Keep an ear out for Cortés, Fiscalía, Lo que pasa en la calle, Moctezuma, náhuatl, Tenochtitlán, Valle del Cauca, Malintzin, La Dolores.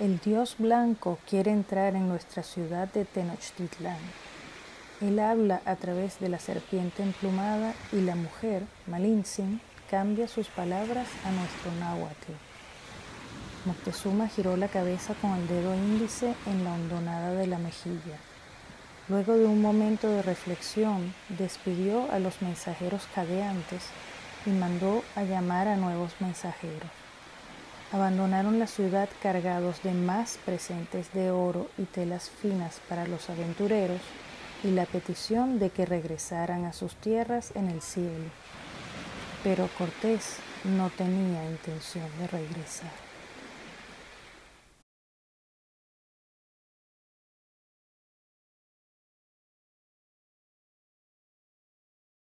El dios blanco quiere entrar en nuestra ciudad de Tenochtitlán. Él habla a través de la serpiente emplumada y la mujer, Malintzin, cambia sus palabras a nuestro náhuatl. Moctezuma giró la cabeza con el dedo índice en la hondonada de la mejilla. Luego de un momento de reflexión, despidió a los mensajeros jadeantes y mandó a llamar a nuevos mensajeros. Abandonaron la ciudad cargados de más presentes de oro y telas finas para los aventureros y la petición de que regresaran a sus tierras en el cielo. Pero Cortés no tenía intención de regresar.